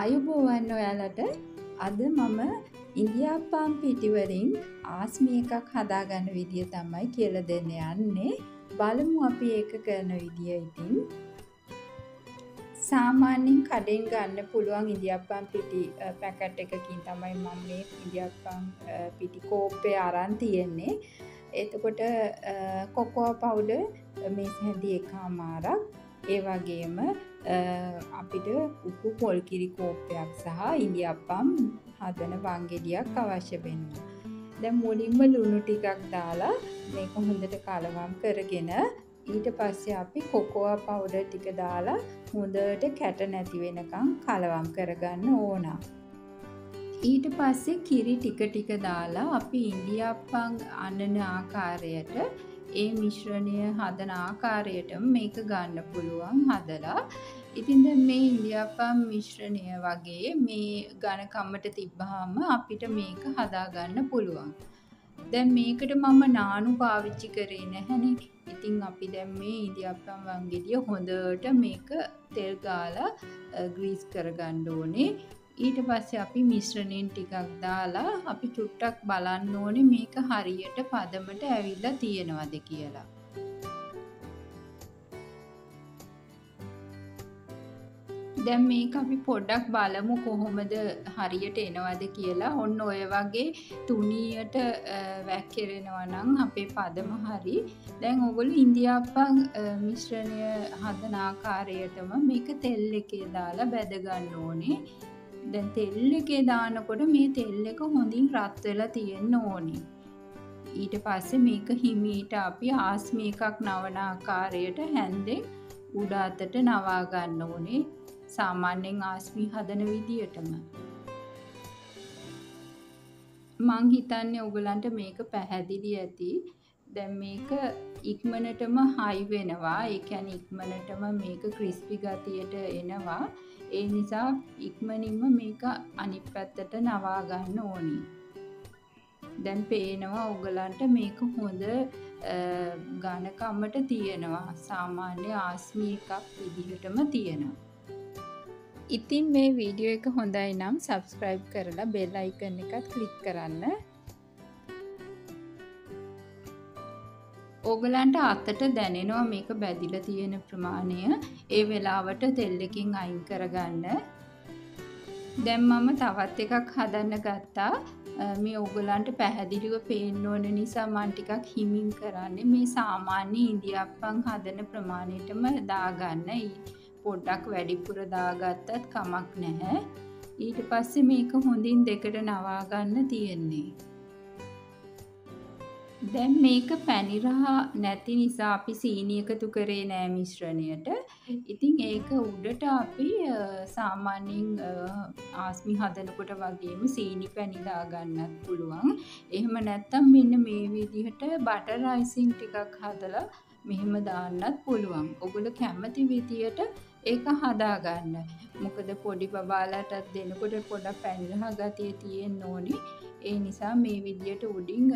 ආයුබෝවන් ඔයාලට අද මම ඉන්දියාප්පම් පිටිවලින් ආස්මී එකක් හදාගන්න විදිය තමයි කියලා දෙන්න යන්නේ. බලමු අපි ඒක කරන විදිය. ඉතින් සාමාන්‍යයෙන් කඩෙන් ගන්න පුළුවන් ඉන්දියාප්පම් පිටි පැකට් එකකින් තමයි මම මේ ඉන්දියාප්පම් පිටි කෝප්පේ අරන් තියන්නේ. එතකොට කොකෝවා පවුඩර් මේ හැදි එකමාරක් ඒ වගේම අපිට උපු පොල් කිරි කෝප්පයක් සහ ඉන්දියාප්පම් හදන වංගෙඩියක් අවශ්‍ය වෙනවා. දැන් මුලින්ම ලුණු ටිකක් දාලා මේක හොඳට කලවම් කරගෙන ඊට පස්සේ අපි කොකෝවා පවුඩර් ටික දාලා හොඳට කැට නැති වෙනකන් කලවම් කරගන්න ඕන. ඊට පස්සේ කිරි ටික ටික දාලා අපි ඉන්දියාප්පම් අනන ආකාරයට ඒ මිශ්‍රණය හදන ආකාරයටම මේක ගන්න පුළුවන් හදලා. ඉතින් දැන් මේ ඉන්දියාප්පම් මිශ්‍රණය වගේ මේ ඝන කම්මට තිබ්බහම අපිට මේක හදා ගන්න පුළුවන්. දැන් මේකට මම නානු පාවිච්චි කරේ නැහනේ. ඉතින් අපි දැන් මේ ඉන්දියාප්පම් වංගෙඩිය හොඳට මේක තෙල් ගාලා ග්‍රීස් කරගන්න ඕනේ. ඊට පස්සේ අපි මිශ්‍රණයෙන් ටිකක් දාලා අපි චුට්ටක් බලන්න ඕනේ මේක හරියට පදමට ඇවිල්ලා තියෙනවද කියලා. දැන් මේක අපි පොඩ්ඩක් බලමු කොහොමද හරියට එනවද කියලා. ඔන්න ඔය වගේ තුනියට වැක්කිරෙනවා නම් අපේ පදම හරි. දැන් ඔයගොල්ලෝ ඉන්දියාප්පම් මිශ්‍රණය හදන ආකාරයටම මේක තෙල් එකේ දාලා බැද ගන්න ඕනේ. දැන් තෙල් එකේ දානකොට මේ තෙල් එක හොඳින් රත් වෙලා තියෙන්න ඕනේ. ඊට පස්සේ මේක හිමීට අපි ආස්මී එකක් නවන ආකාරයට හැන්දෙන් උඩ අතට නවා ගන්න ඕනේ. සාමාන්‍යයෙන් ආස්මී හදන විදියටම. මං හිතන්නේ ඔයගලන්ට මේක පැහැදිලි ඇති. දැන් මේක ඉක්මනටම හයි වෙනවා. ඒ කියන්නේ ඉක්මනටම මේක ක්‍රිස්පි ගතියට එනවා. ඒ නිසා ඉක්මනින්ම මේක අනිත් පැත්තට නවා ගන්න ඕනේ. දැන් පේනවා ඔයගලන්ට මේක හොඳ ඝනකමට තියෙනවා. සාමාන්‍ය ආස්මී එකක් විදිහටම තියෙනවා. ඉතින් මේ වීඩියෝ එක හොඳයි නම් subscribe කරලා bell icon එකත් click කරන්න. ඕගලන්ට අතට දැනෙනවා මේක බැදිලා තියෙන ප්‍රමාණය. ඒ වෙලාවට තෙල් එකෙන් අයින් කරගන්න. දැන් මම තවත් එකක් හදන්න ගත්තා. මේ ඕගලන්ට පැහැදිලිව පේන්න ඕන නිසා මම ටිකක් හිමින් කරන්නේ. මේ සාමාන්‍ය ඉන්දියාප්පම් හදන ප්‍රමාණයටම දාගන්න. පොඩ්ඩක් වැඩිපුර දාගත්තත් කමක් නැහැ. ඊට පස්සේ මේක හොඳින් දෙකට නවා ගන්න තියෙන්නේ. දැන් මේක පැණි රහ නැති නිසා අපි සීනි එකතු කරේ නෑ මිශ්‍රණයට. ඉතින් ඒක උඩට අපි සාමාන්‍යයෙන් ආස්මී හදනකොට වගේම සීනි පැණි දාගන්නත් පුළුවන්. එහෙම නැත්නම් මෙන්න මේ විදිහට බටර් රයිසින් ටිකක් හදලා මෙහෙම දාන්නත් පුළුවන්. ඔගොල්ලෝ කැමති විදියට ඒක හදාගන්න. මොකද පොඩි බබාලටත් දෙනකොට පොඩක් පැණි රහ ගතිය තියෙන්න ඕනේ. ඒ නිසා මේ විදියට උඩින්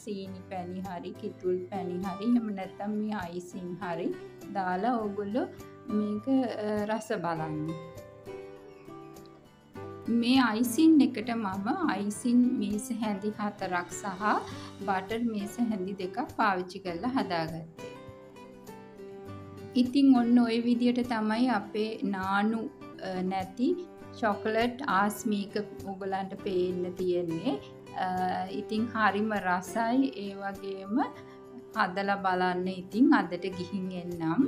සීනි පැණි හරි කිතුල් පැණි හරි එහෙම නැත්නම් මේ අයිසින් හරි දාලා ඔගොල්ලෝ මේක රස බලන්න. මේ අයිසින් එකට මම අයිසින් මේස හැඳි 4ක් සහ බටර් මේස හැඳි 2ක් පාවිච්චි කරලා හදාගත්තේ. ඉතින් ඔන්න ඔය විදියට තමයි අපේ නානු නැති චොකලට් ආස්මී එක ඔයගලන්ට පේන්න තියෙන්නේ. ඉතින් හරිම රසයි. ඒ වගේම හදලා බලන්න. ඉතින් අදට ගිහින් එන්නම්.